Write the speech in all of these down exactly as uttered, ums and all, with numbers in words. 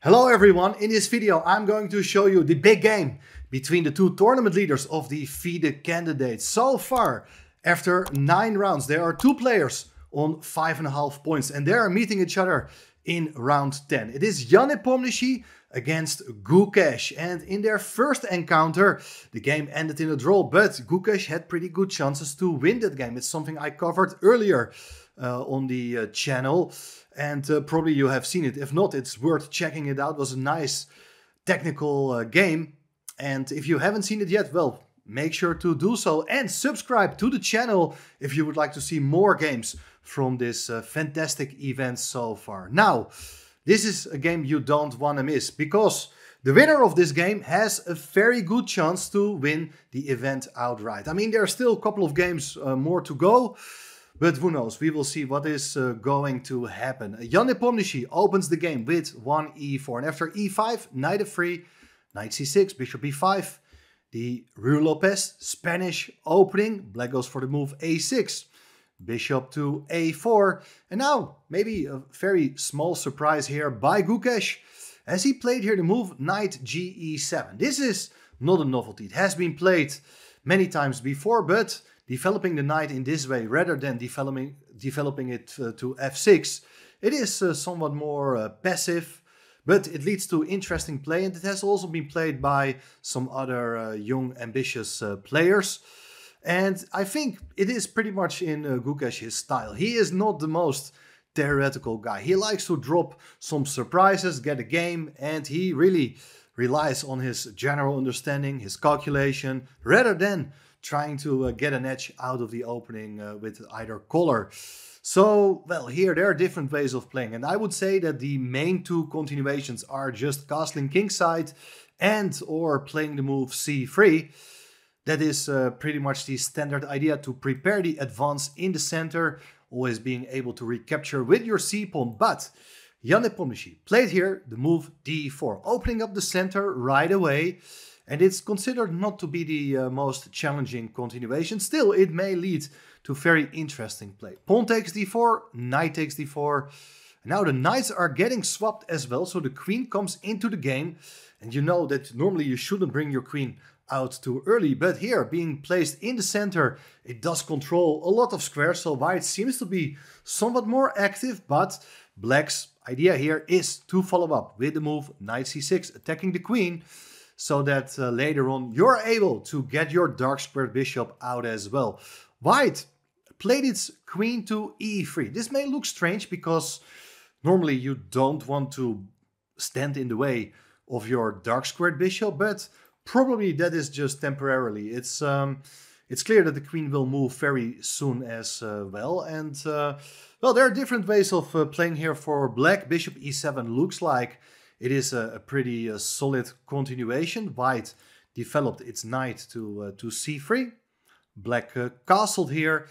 Hello everyone, in this video I'm going to show you the big game between the two tournament leaders of the FIDE candidates. So far, after nine rounds, there are two players on five and a half points and they are meeting each other in round ten. It is Ian Nepomniachtchi against Gukesh, and in their first encounter the game ended in a draw, but Gukesh had pretty good chances to win that game. It's something I covered earlier uh, on the uh, channel, and uh, probably you have seen it. If not, it's worth checking it out. It was a nice technical uh, game, and if you haven't seen it yet, well, make sure to do so and subscribe to the channel if you would like to see more games from this uh, fantastic event so far. Now, this is a game you don't want to miss, because the winner of this game has a very good chance to win the event outright. I mean, there are still a couple of games uh, more to go, but who knows? We will see what is uh, going to happen. Ian Nepomniachtchi opens the game with one e four, and after e five, knight f three, knight c six, bishop b five, the Ruy Lopez Spanish opening. Black goes for the move a six, bishop to a four, and now maybe a very small surprise here by Gukesh, as he played here the move knight g e seven. This is not a novelty. It has been played many times before, but developing the knight in this way rather than developing developing it uh, to f six, it is uh, somewhat more uh, passive. But it leads to interesting play, and it has also been played by some other uh, young, ambitious uh, players. And I think it is pretty much in uh, Gukesh's style. He is not the most theoretical guy. He likes to drop some surprises, get a game, and he really relies on his general understanding, his calculation, rather than trying to uh, get an edge out of the opening uh, with either color. So, well, here there are different ways of playing, and I would say that the main two continuations are just castling kingside and or playing the move c three. That is uh, pretty much the standard idea, to prepare the advance in the center, always being able to recapture with your c-pawn. But Ian Nepomniachtchi played here the move d four, opening up the center right away, and it's considered not to be the uh, most challenging continuation. Still, it may lead to very interesting play. Pawn takes d four, knight takes d four. Now the knights are getting swapped as well, so the queen comes into the game. And you know that normally you shouldn't bring your queen out too early, but here, being placed in the center, it does control a lot of squares, so white seems to be somewhat more active, but black's idea here is to follow up with the move knight c six, attacking the queen, so that uh, later on you're able to get your dark squared bishop out as well. White played its queen to e three. This may look strange, because normally you don't want to stand in the way of your dark squared bishop, but probably that is just temporarily. It's um, it's clear that the queen will move very soon as uh, well, and uh, well, there are different ways of uh, playing here for black. Bishop e seven looks like it is a, a pretty uh, solid continuation. White developed its knight to uh, to c three. Black uh, castled here.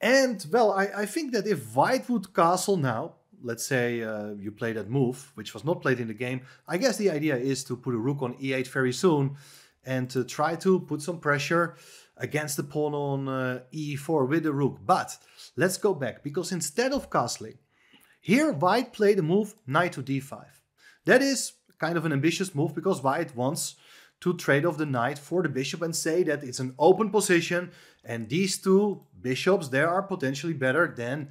And, well, I, I think that if white would castle now, let's say uh, you play that move, which was not played in the game, I guess the idea is to put a rook on e eight very soon and to try to put some pressure against the pawn on uh, e four with the rook. But let's go back, because instead of castling, here white played the move knight to d five. That is kind of an ambitious move, because white wants to trade off the knight for the bishop and say that it's an open position, and these two bishops, they are potentially better than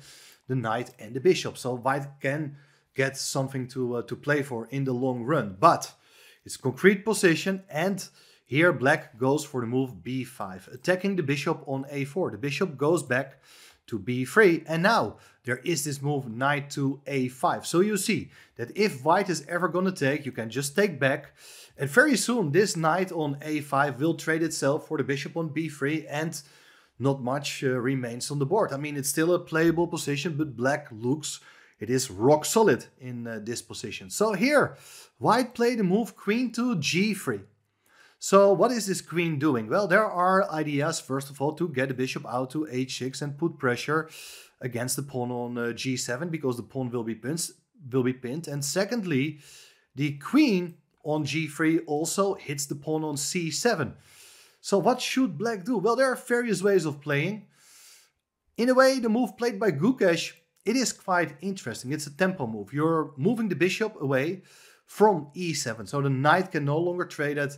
the knight and the bishop. So white can get something to, uh, to play for in the long run. But it's concrete position, and here black goes for the move b five, attacking the bishop on a four. The bishop goes back to b three, and now there is this move knight to a five. So you see that if white is ever going to take, you can just take back, and very soon this knight on a five will trade itself for the bishop on b three, and not much uh, remains on the board. I mean, it's still a playable position, but black looks, it is rock solid in uh, this position. So here white played the move queen to g three. So what is this queen doing? Well, there are ideas, first of all, to get the bishop out to h six and put pressure against the pawn on uh, g seven, because the pawn will be pinned, will be pinned. And secondly, the queen on g three also hits the pawn on c seven. So what should black do? Well, there are various ways of playing. In a way, the move played by Gukesh, it is quite interesting. It's a tempo move. You're moving the bishop away from e seven. So the knight can no longer trade at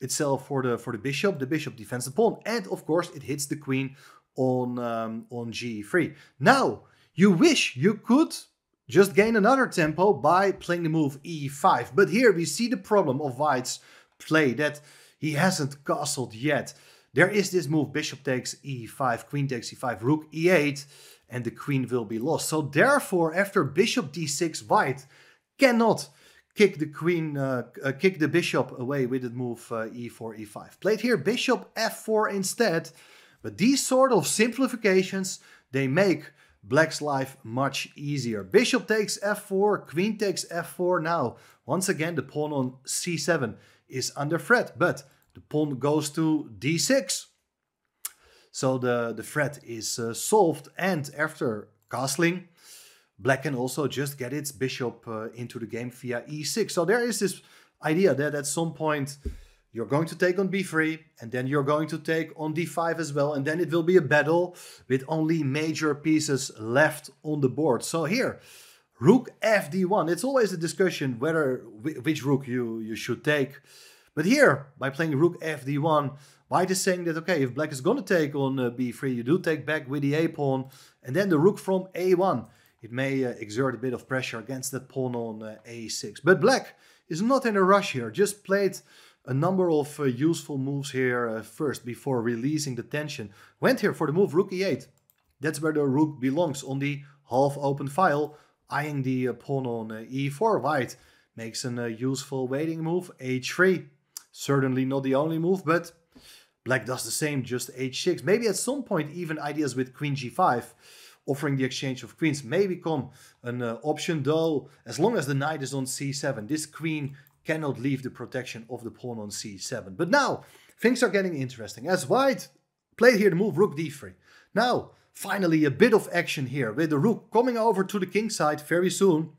itself for the for the bishop. The bishop defends the pawn, and of course it hits the queen on um, on g three. Now you wish you could just gain another tempo by playing the move e five, but here we see the problem of White's play, that he hasn't castled yet. There is this move, bishop takes e five, queen takes e five, rook e eight, and the queen will be lost. So therefore, after bishop d six, White cannot kick the queen, uh, uh, kick the bishop away with the move uh, e four, e five. Played here bishop f four instead, but these sort of simplifications, they make Black's life much easier. Bishop takes f four, queen takes f four. Now, once again, the pawn on c seven is under threat, but the pawn goes to d six. So the, the threat is uh, solved, and after castling, Black can also just get its bishop uh, into the game via e six. So there is this idea that at some point you're going to take on b three, and then you're going to take on d five as well, and then it will be a battle with only major pieces left on the board. So here, rook f d one. It's always a discussion whether which rook you, you should take. But here, by playing rook f d one, White is saying that, okay, if Black is going to take on uh, b three, you do take back with the a-pawn, and then the rook from a one. It may uh, exert a bit of pressure against that pawn on uh, a six. But Black is not in a rush here, just played a number of uh, useful moves here uh, first before releasing the tension. Went here for the move rook e eight. That's where the rook belongs, on the half-open file, eyeing the uh, pawn on uh, e four. White makes a uh, useful waiting move, h three. Certainly not the only move, but Black does the same, just h six. Maybe at some point even ideas with queen g five, offering the exchange of queens, may become an uh, option, though as long as the knight is on c seven, this queen cannot leave the protection of the pawn on c seven. But now, things are getting interesting, as White played here the move rook d three. Now, finally a bit of action here, with the rook coming over to the king side very soon.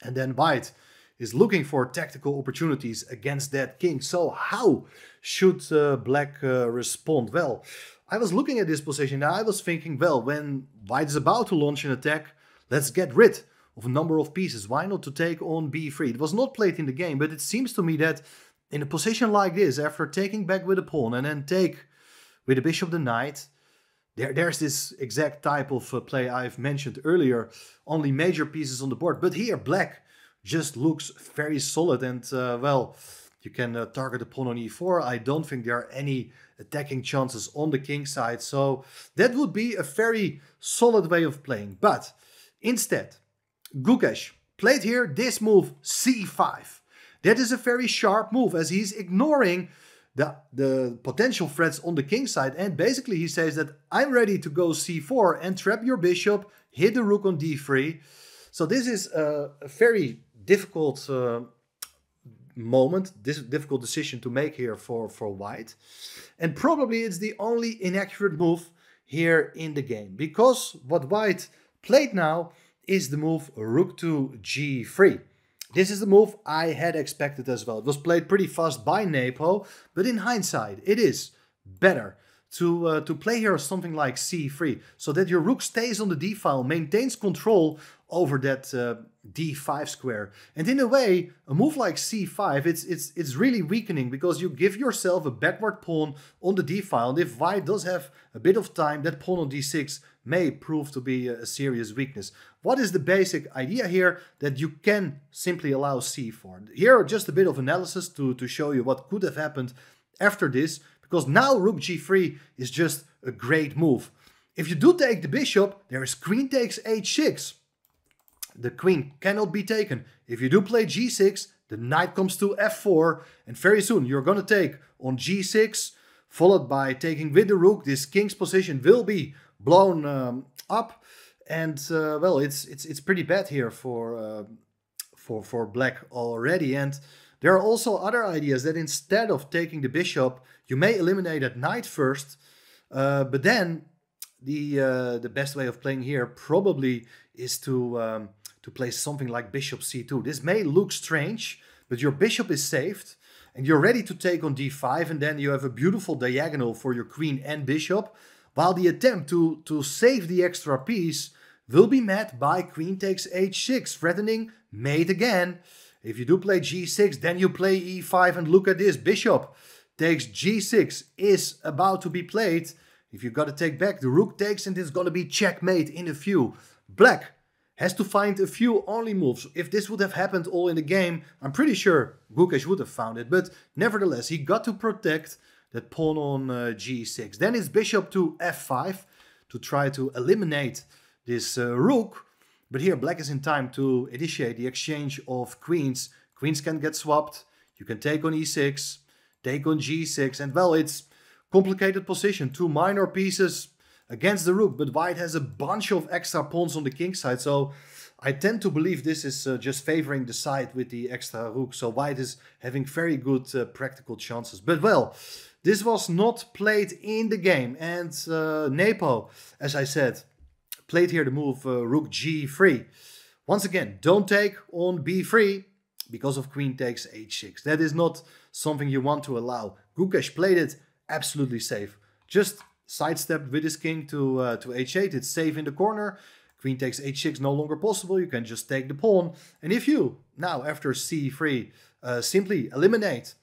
And then White is looking for tactical opportunities against that king. So how should uh, Black uh, respond? Well, I was looking at this position and I was thinking, well, when White is about to launch an attack, let's get rid of a number of pieces. Why not to take on b three? It was not played in the game, but it seems to me that in a position like this, after taking back with a pawn and then take with the bishop the knight, there, there's this exact type of uh, play I've mentioned earlier, only major pieces on the board. But here, Black just looks very solid, and uh, well, you can uh, target the pawn on e four. I don't think there are any attacking chances on the king side, so that would be a very solid way of playing. But instead, Gukesh played here this move c five. That is a very sharp move, as he's ignoring the, the potential threats on the king side, and basically he says that I'm ready to go c four and trap your bishop, hit the rook on d three. So this is a, a very difficult uh, moment, this difficult decision to make here for, for White. And probably it's the only inaccurate move here in the game, because what White played now is the move rook to g three. This is the move I had expected as well. It was played pretty fast by Nepo, but in hindsight, it is better to, uh, to play here something like c three, so that your rook stays on the d-file, maintains control over that uh, d five square. And in a way, a move like c five, it's, it's, it's really weakening, because you give yourself a backward pawn on the d-file, and if White does have a bit of time, that pawn on d six may prove to be a serious weakness. What is the basic idea here? That you can simply allow c four. Here are just a bit of analysis to, to show you what could have happened after this, because now rook g three is just a great move. If you do take the bishop, there is queen takes h six. The queen cannot be taken. If you do play g six, the knight comes to f four, and very soon you're going to take on g six, followed by taking with the rook. This king's position will be blown um, up, and uh, well, it's it's it's pretty bad here for uh, for for Black already. And there are also other ideas, that instead of taking the bishop, you may eliminate that knight first, uh, but then the uh, the best way of playing here probably is to um, to play something like bishop c two. This may look strange, but your bishop is saved, and you're ready to take on d five, and then you have a beautiful diagonal for your queen and bishop, while the attempt to, to save the extra piece will be met by queen takes h six, threatening mate again. If you do play g six, then you play e five, and look at this. Bishop takes g six is about to be played. If you've got to take back, the rook takes, and it's going to be checkmate in a few. Black has to find a few only moves. If this would have happened all in the game, I'm pretty sure Gukesh would have found it. But nevertheless, he got to protect that pawn on uh, g six. Then it's bishop to f five to try to eliminate this uh, rook. But here, black is in time to initiate the exchange of queens. Queens can get swapped. You can take on e six, take on g six, and well, it's complicated position, two minor pieces against the rook, but white has a bunch of extra pawns on the king side, so I tend to believe this is uh, just favoring the side with the extra rook, so white is having very good uh, practical chances. But well, this was not played in the game, and uh, Nepo, as I said, played here the move uh, rook g three. Once again, don't take on b three because of queen takes h six. That is not something you want to allow. Gukesh played it absolutely safe. Just sidestepped with his king to uh, to h eight. It's safe in the corner. Queen takes h six, no longer possible. You can just take the pawn. And if you now, after c three, uh, simply eliminate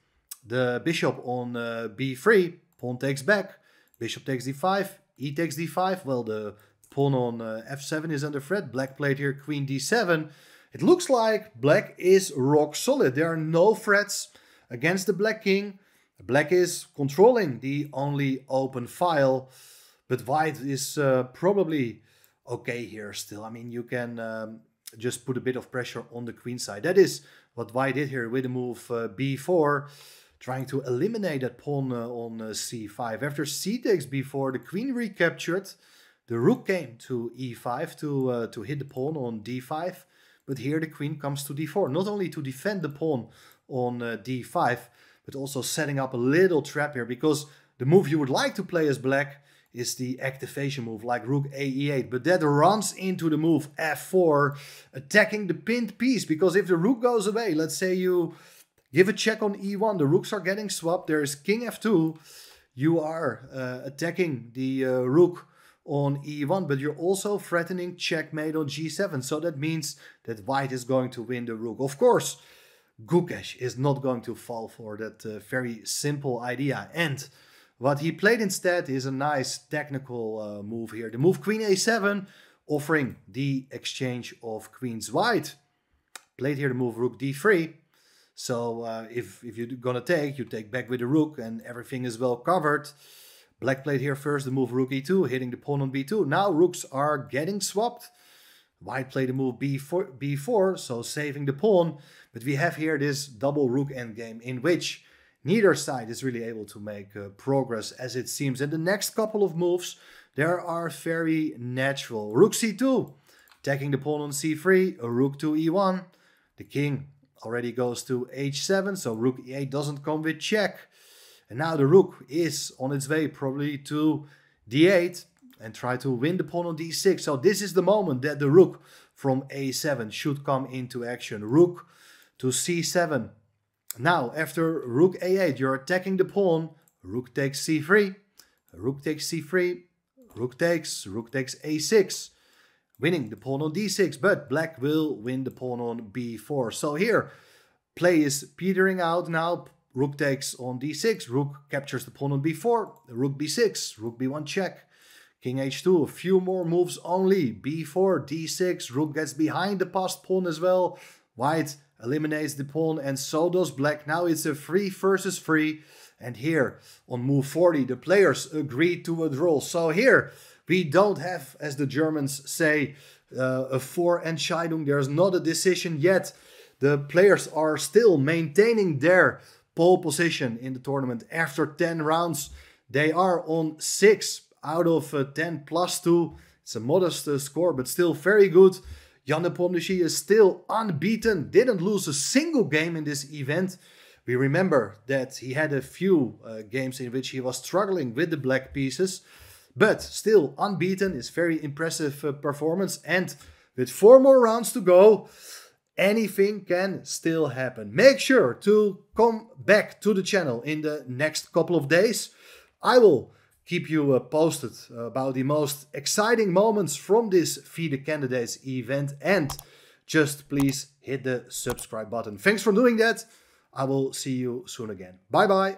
the bishop on uh, b three, pawn takes back, bishop takes d five, e takes d five. Well, the pawn on uh, f seven is under threat. Black played here queen d seven. It looks like black is rock solid. There are no threats against the black king. Black is controlling the only open file, but white is uh, probably okay here still. I mean, you can um, just put a bit of pressure on the queen side. That is what white did here with the move uh, b four, trying to eliminate that pawn uh, on uh, c five. After c takes b four, the queen recaptured. The rook came to e five to, uh, to hit the pawn on d five, but here the queen comes to d four, not only to defend the pawn on uh, d five, but also setting up a little trap here, because the move you would like to play as black is the activation move, like rook a e eight, but that runs into the move f four, attacking the pinned piece, because if the rook goes away, let's say you give a check on e one, the rooks are getting swapped, there is king f two, you are uh, attacking the uh, rook on e one, but you're also threatening checkmate on g seven, so that means that white is going to win the rook. Of course, Gukesh is not going to fall for that uh, very simple idea. And what he played instead is a nice technical uh, move here. The move queen a seven, offering the exchange of queens. White played here the move rook d three. So uh, if, if you're going to take, you take back with the rook and everything is well covered. Black played here first the move rook e two, hitting the pawn on b two. Now rooks are getting swapped. White played the move b four, b four, so saving the pawn. But we have here this double rook endgame in which neither side is really able to make uh, progress, as it seems. And the next couple of moves, there are very natural. Rook c two, attacking the pawn on c three, a rook to e one. The king already goes to h seven, so rook e eight doesn't come with check. And now the rook is on its way probably to d eight. And try to win the pawn on d six. So this is the moment that the rook from a seven should come into action. Rook to c seven. Now, after rook a eight, you're attacking the pawn. Rook takes c three. Rook takes c three. Rook takes. Rook takes a six. Winning the pawn on d six. But black will win the pawn on b four. So here, play is petering out now. Rook takes on d six. Rook captures the pawn on b four. Rook b six. Rook b one check. King h two, a few more moves only, b four, d six, rook gets behind the passed pawn as well, white eliminates the pawn, and so does black. Now it's a three versus three, and here on move forty, the players agreed to a draw. So here we don't have, as the Germans say, uh, a Vorentscheidung. There's not a decision yet. The players are still maintaining their pole position in the tournament. After ten rounds, they are on six out of uh, ten plus two. It's a modest uh, score, but still very good. Ian Nepomniachtchi is still unbeaten, didn't lose a single game in this event. We remember that he had a few uh, games in which he was struggling with the black pieces, but still unbeaten. It's very impressive uh, performance, and with four more rounds to go, anything can still happen. Make sure to come back to the channel in the next couple of days. I will keep you uh, posted about the most exciting moments from this FIDE Candidates event and just please hit the subscribe button. Thanks for doing that. I will see you soon again. Bye bye.